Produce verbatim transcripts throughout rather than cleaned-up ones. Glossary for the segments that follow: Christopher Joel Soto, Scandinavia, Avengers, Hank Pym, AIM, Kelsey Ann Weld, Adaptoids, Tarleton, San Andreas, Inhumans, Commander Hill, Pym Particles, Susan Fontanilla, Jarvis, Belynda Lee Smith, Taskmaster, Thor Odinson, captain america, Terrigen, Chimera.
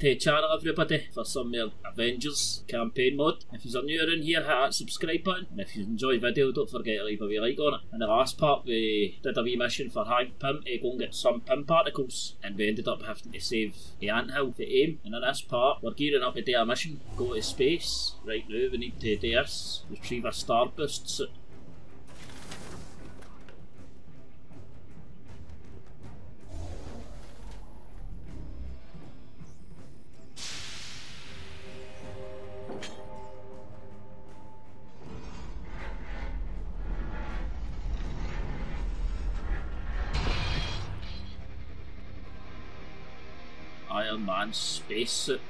back to the channel, everybody, for some more Avengers campaign mode. If you're new around here, hit that subscribe button, and if you enjoy the video, don't forget to leave a wee like on it. In the last part, we did a wee mission for Hank Pym to go and get some Pym Particles, and we ended up having to save the anthill for AIM. And in this part, we're gearing up to do a mission, go to space. Right now, we need to do this, retrieve a starburst suit. Spacesuit.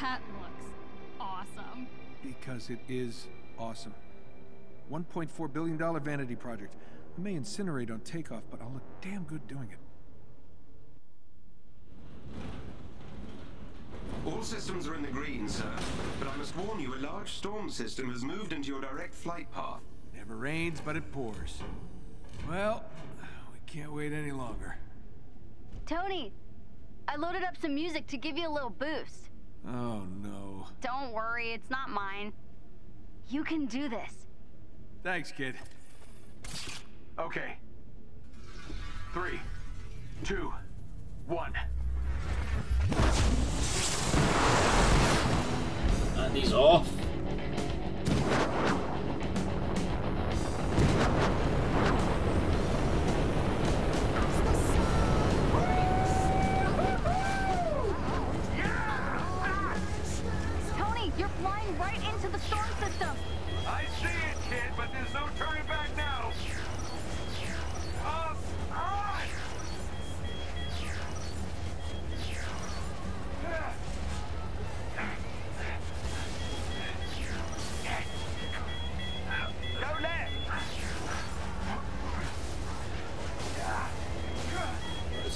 That looks awesome. Because it is awesome. one point four billion dollar vanity project. I may incinerate on takeoff, but I'll look damn good doing it. All systems are in the green, sir. But I must warn you, a large storm system has moved into your direct flight path. Never rains, but it pours. Well, we can't wait any longer. Tony! I loaded up some music to give you a little boost. Oh, no. Don't worry, it's not mine. You can do this. Thanks, kid. Okay. Three, two, one. And he's off.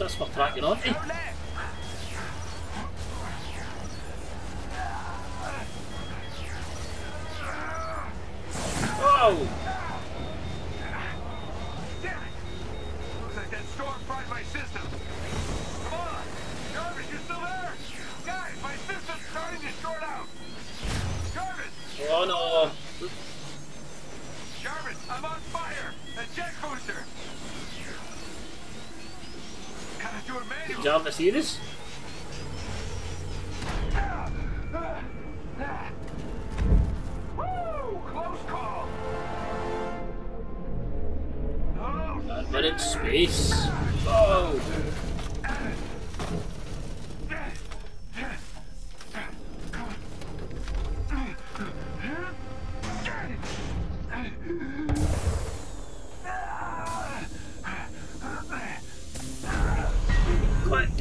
That's for cracking on me. Whoa! Looks like that storm fried my system. Come on! Jarvis, you're still there? Guys, my system's starting to short out! Jarvis! Oh no! Jarvis, I'm on fire! A jet booster! Did Jarvis see this? Woo! Close call! Oh, but in space. Oh!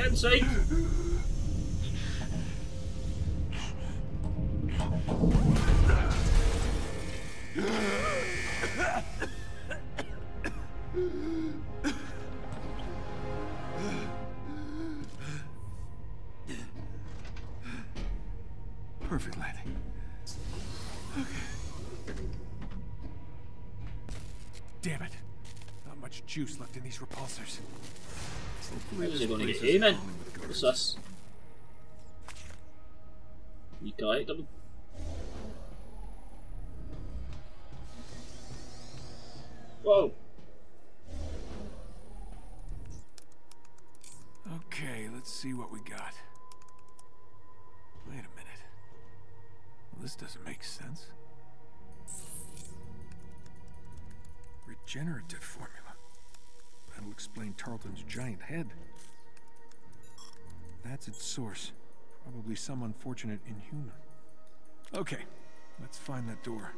Inside. Perfect landing. Okay. Damn it. Not much juice left in these repulsors. Where is he going to get aim in? What's this? You collect them. Whoa! Okay, let's see what we got. Wait a minute. Well, this doesn't make sense. Regenerative formula. That'll explain Tarleton's giant head. That's its source. Probably some unfortunate Inhuman. Okay, let's find that door.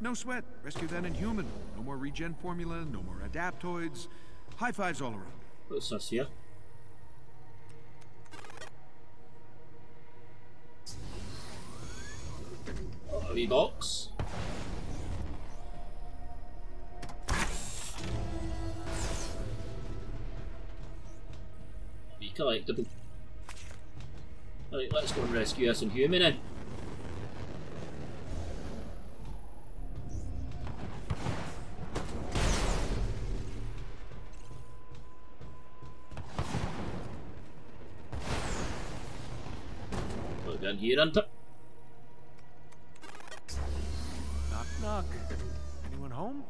No sweat. Rescue that Inhuman. No more regen formula, no more adaptoids. High fives all around. What's this here? Oh, a wee box. Collectible. Alright, let's go and rescue us Inhuman in. Dann hier, dann. Knock, knock. Anyone home?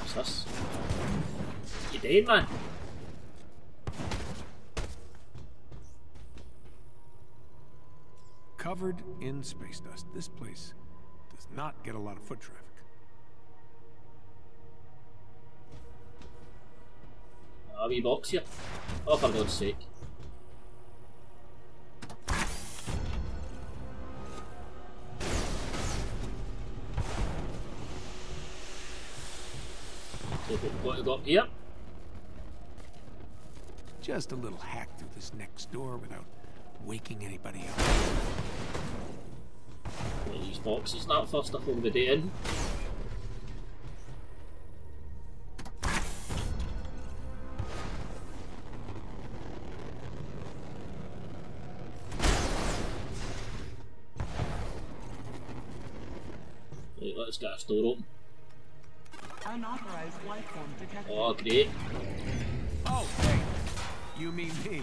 Was ist das? Ideen, Mann. Covered in space dust. This place does not get a lot of foot traffic. A wee box here. Oh, for God's sake. So what have we got here? Just a little hack through this next door without waking anybody up. These boxes that first I hold the day in. Right, let's get a door open. Unauthorized life form detected. Oh great. Oh hey. You mean me.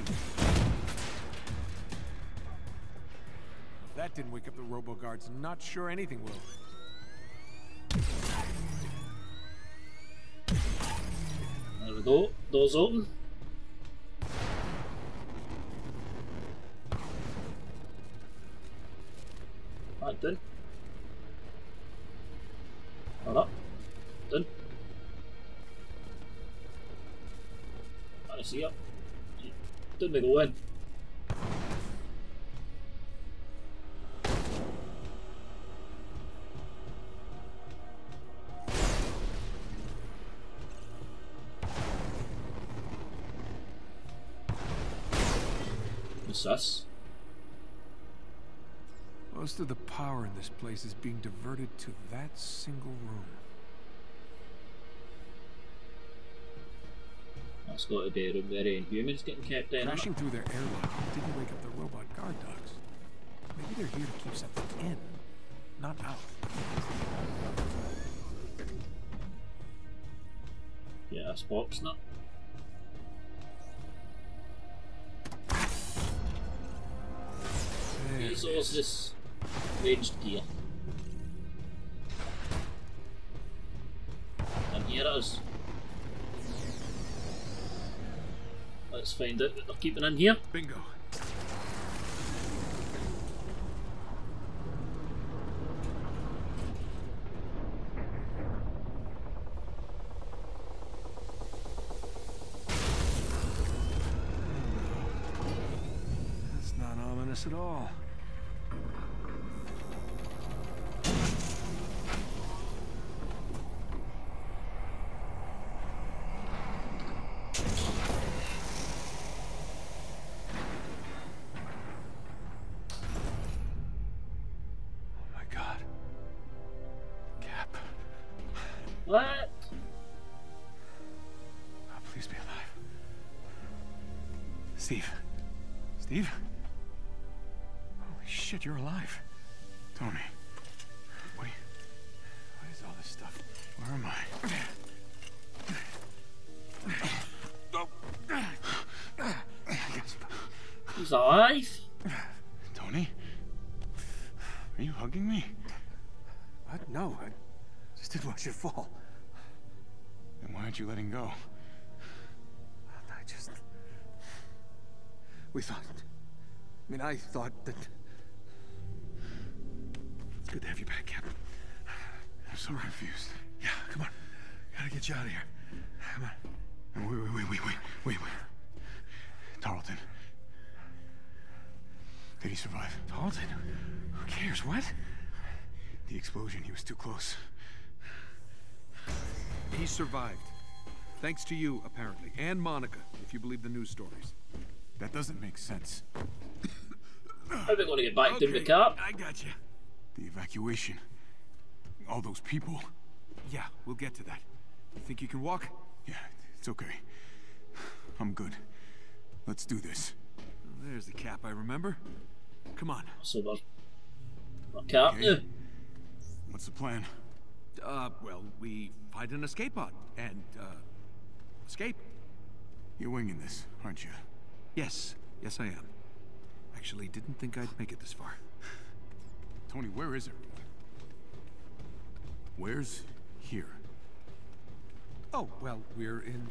That didn't wake up the robo-guards. Not sure anything will. There we go. Doors open. Right, done. Right up. Done. Right, I see ya. Done we go in. Us. Most of the power in this place is being diverted to that single room. That's got to be a room where Inhumans getting kept in. Crashing through their airlock didn't wake up the robot guard dogs. Maybe they're here to keep something in, not out. Yeah, that's box now. Resources, ranged gear. And here it is. Let's find out what they're keeping in here. Bingo. That's not ominous at all. Your fall. Then why aren't you letting go? I just... We thought... I mean, I thought that... It's good to have you back, Captain. I'm so confused. Yeah, come on. Gotta get you out of here. Come on. Wait, wait, wait, wait, wait, wait, wait. Tarleton. Did he survive? Tarleton? Who cares? What? The explosion. He was too close. He survived. Thanks to you, apparently, and Monica, if you believe the news stories. That doesn't make sense. How are they going to get back okay, to the car? I got you. The evacuation. All those people. Yeah, we'll get to that. You think you can walk? Yeah, it's okay. I'm good. Let's do this. There's the cap I remember. Come on. So, okay. What's the plan? Uh, well, we find an escape pod and, uh, escape. You're winging this, aren't you? Yes. Yes, I am. Actually, didn't think I'd make it this far. Tony, where is everyone? Where's here? Oh, well, we're in...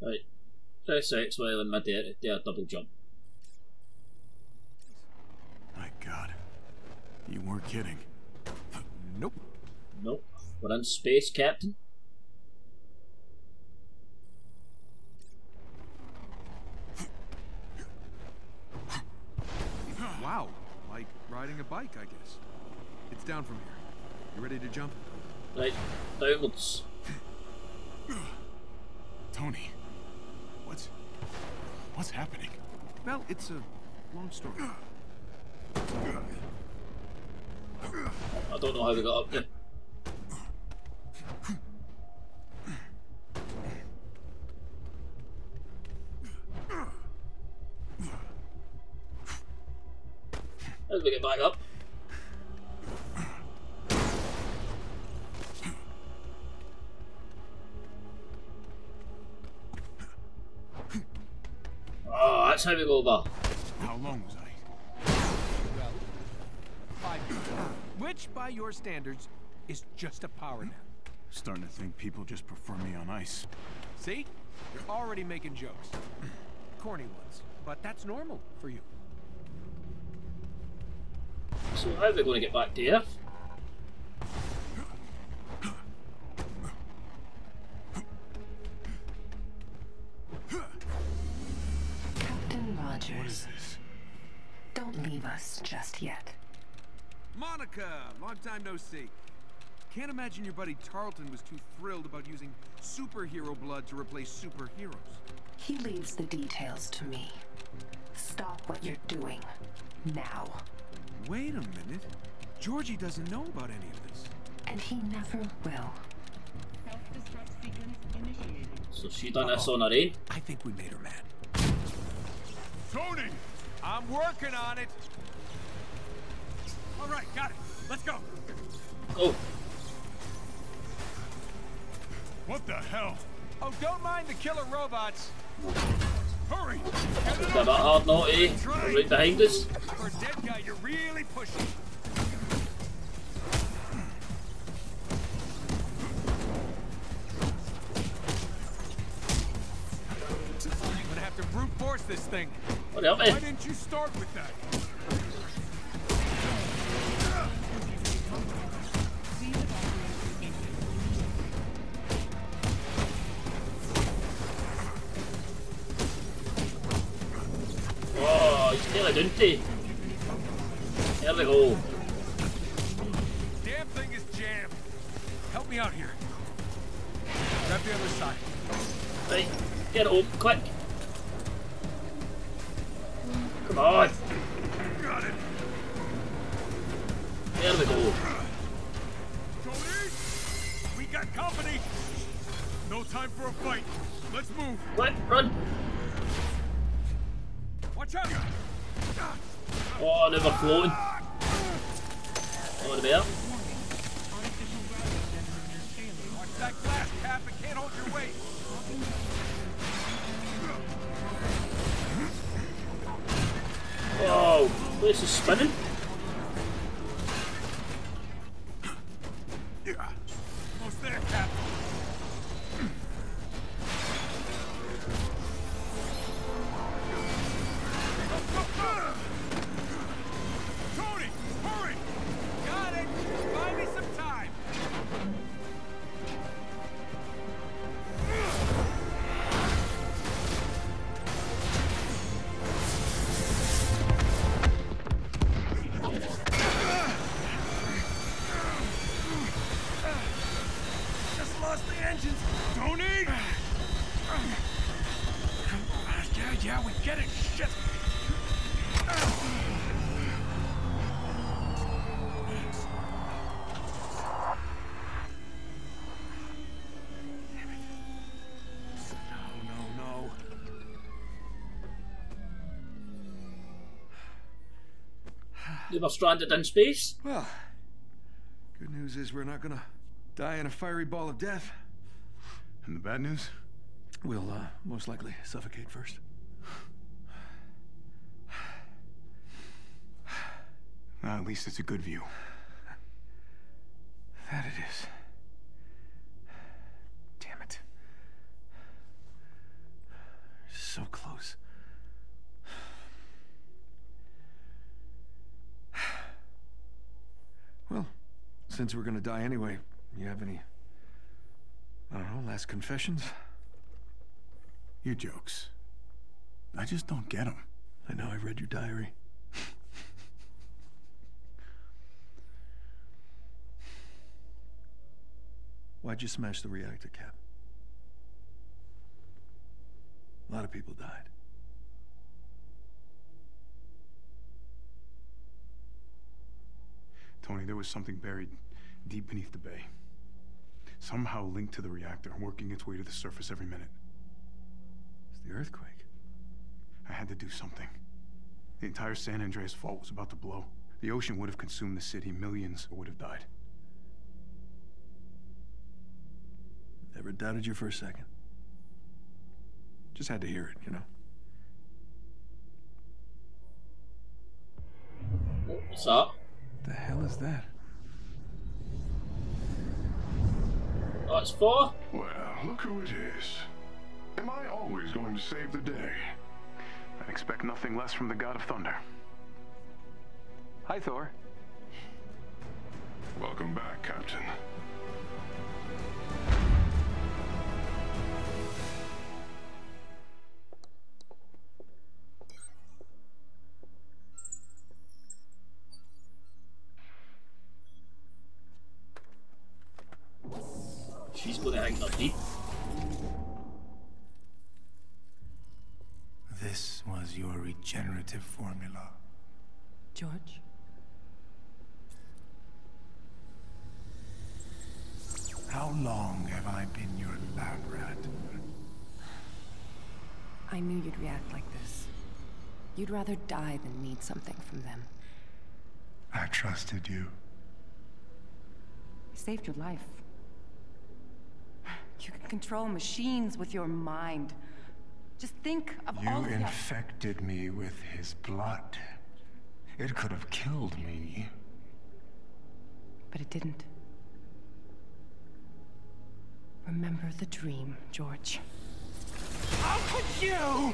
Right. Press X while in my dare, dare double jump. My God. You weren't kidding. Nope. Nope. We're in space, Captain. Wow. Like riding a bike, I guess. It's down from here. You ready to jump? Right. Downwards. Tony. What's... What's happening? Well, it's a long story. I don't know how we got up there. How did we get back up? Oh, that's how we go over. How long was I? Well, five minutes. Which, by your standards, is just a power nap. Starting to think people just prefer me on ice. See? You're already making jokes. Corny ones. But that's normal for you. So how are we going to get back to Earth? Captain Rogers, what is this? Don't leave us just yet. Monica, long time no see. Can't imagine your buddy Tarleton was too thrilled about using superhero blood to replace superheroes. He leaves the details to me. Stop what you're doing now. Wait a minute. Georgie doesn't know about any of this. And he never will. Self-destruct sequence initiated. So she done this on her own? I think we made her mad. Tony! I'm working on it! Alright, got it. Let's go! Oh. What the hell? Oh, don't mind the killer robots. Hurry! Is that hard not, eh? Right behind us. For a dead guy, you're really pushing. I'm gonna have to brute force this thing. What help me? Why didn't you start with that? Didn't he? There we go. Damn thing is jammed. Help me out here. Grab the other side. Right, get it open, quick. Come on. Got it. There we go. Tony, we got company. No time for a fight. Let's move. Quick, run. Watch out. Oh, never flown. Over there. Watch that glass cap, it can't hold your weight. Oh, this is spinning. Almost there, Cap. They were stranded in space. Well, good news is we're not gonna die in a fiery ball of death. And the bad news? We'll uh, most likely suffocate first. Well, at least it's a good view. That it is. Damn it. So close. Well, since we're gonna die anyway, you have any, I don't know, last confessions? Your jokes. I just don't get them. I know, I read your diary. Why'd you smash the reactor cap? A lot of people died. Tony, there was something buried deep beneath the bay. Somehow linked to the reactor, working its way to the surface every minute. It's the earthquake. I had to do something. The entire San Andreas fault was about to blow. The ocean would have consumed the city. Millions would have died. Never doubted you for a second. Just had to hear it, you know. What's up? The hell is that? Oh, it's Thor? Well, look who it is. Am I always going to save the day? I expect nothing less from the God of Thunder. Hi, Thor. Welcome back, Captain. She's gonna hang up deep. This was your regenerative formula. George? How long have I been your lab rat? I knew you'd react like this. You'd rather die than need something from them. I trusted you. You saved your life. You can control machines with your mind. Just think of all the... You infected me with his blood. It could have killed me. But it didn't. Remember the dream, George. How could you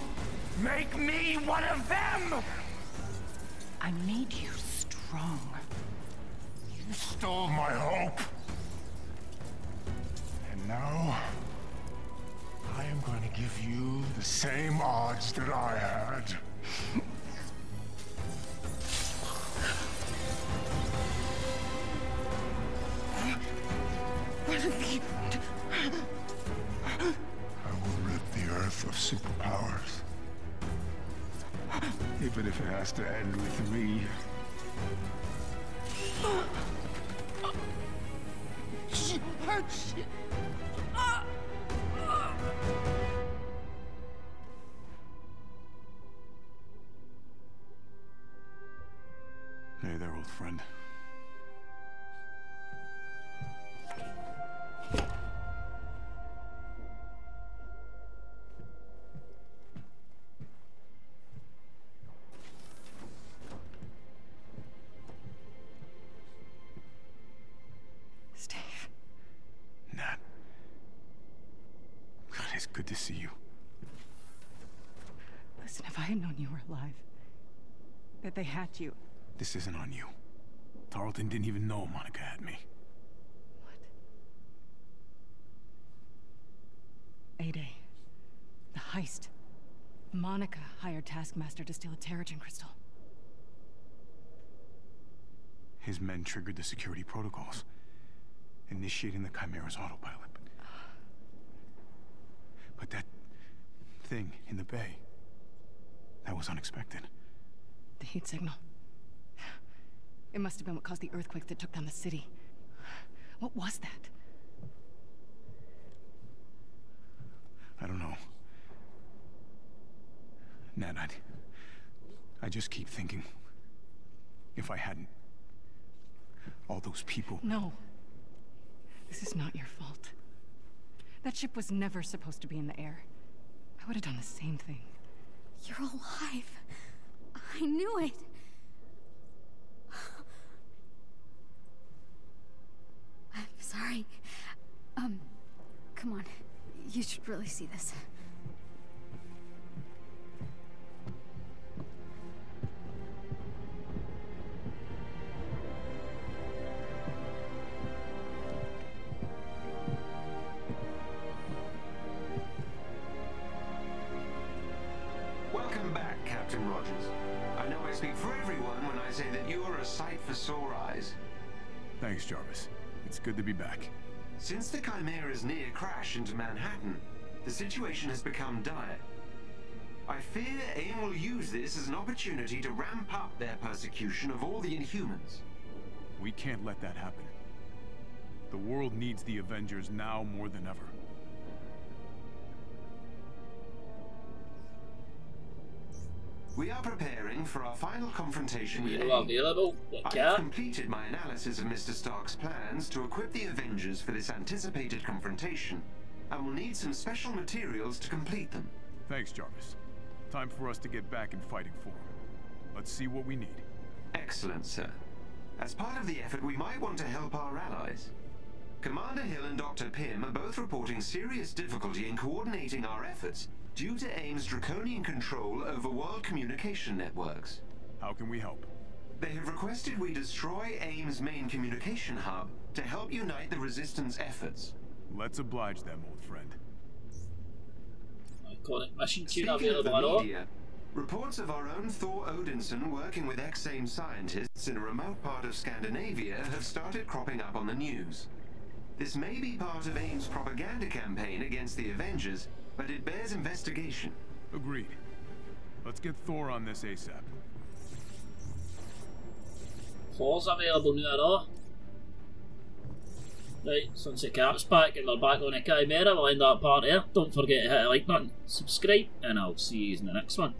make me one of them? I made you strong. You stole my hope. Now, I am going to give you the same odds that I had. I will rid the Earth of superpowers. Even if it has to end with me. George! Hey there, old friend. They had you. This isn't on you. Tarleton didn't even know Monica had me. What? A-Day. The heist. Monica hired Taskmaster to steal a Terrigen crystal. His men triggered the security protocols, initiating the Chimera's autopilot. But, but that thing in the bay, that was unexpected. The heat signal. It must have been what caused the earthquake that took down the city. What was that? I don't know. Nat, I... I just keep thinking... if I hadn't. All those people... No. This is not your fault. That ship was never supposed to be in the air. I would have done the same thing. You're alive. I knew it. I'm sorry. Um, come on. You should really see this. Thanks, Jarvis. It's good to be back. Since the Chimera's near crash into Manhattan, the situation has become dire. I fear AIM will use this as an opportunity to ramp up their persecution of all the Inhumans. We can't let that happen. The world needs the Avengers now more than ever. We are preparing for our final confrontation with AIM. I've completed my analysis of Mister Stark's plans to equip the Avengers for this anticipated confrontation, and will need some special materials to complete them. Thanks, Jarvis. Time for us to get back in fighting form. Let's see what we need. Excellent, sir. As part of the effort, we might want to help our allies. Commander Hill and Doctor Pym are both reporting serious difficulty in coordinating our efforts, due to AIM's draconian control over world communication networks. How can we help? They have requested we destroy AIM's main communication hub to help unite the Resistance efforts. Let's oblige them, old friend. Speaking of the media, reports of our own Thor Odinson working with ex-AIM scientists in a remote part of Scandinavia have started cropping up on the news. This may be part of AIM's propaganda campaign against the Avengers, but it bears investigation. Agreed. Let's get Thor on this ASAP. Thor's available now, though. Right, since the cap's back and we're back on a Chimera, we'll end that part here. Don't forget to hit the like button, subscribe, and I'll see you in the next one.